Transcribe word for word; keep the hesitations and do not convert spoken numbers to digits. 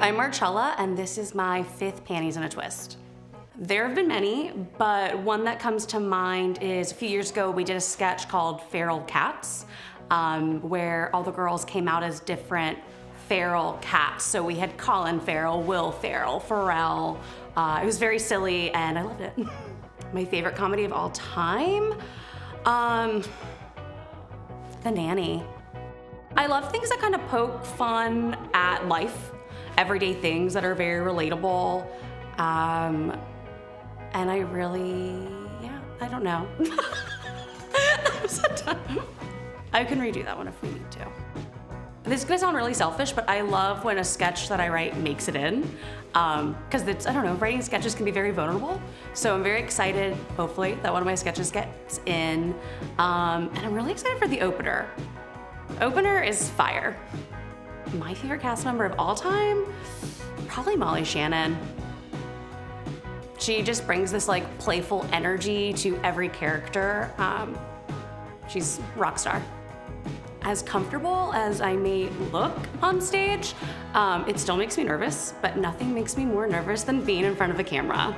I'm Marcella, and this is my fifth Panties in a Twist. There have been many, but one that comes to mind is a few years ago we did a sketch called Feral Cats, um, where all the girls came out as different feral cats. So we had Colin Farrell, Will Farrell, Pharrell. Uh, it was very silly, and I loved it. My favorite comedy of all time? Um, The Nanny. I love things that kind of poke fun at life, everyday things that are very relatable. Um, and I really, yeah, I don't know. I'm so done. I can redo that one if we need to. This is gonna sound really selfish, but I love when a sketch that I write makes it in. Um, Cause it's, I don't know, writing sketches can be very vulnerable. So I'm very excited, hopefully, that one of my sketches gets in. Um, and I'm really excited for the opener. Opener is fire. My favorite cast member of all time? Probably Molly Shannon. She just brings this like playful energy to every character. Um, she's rock star. As comfortable as I may look on stage, um, it still makes me nervous, but nothing makes me more nervous than being in front of a camera.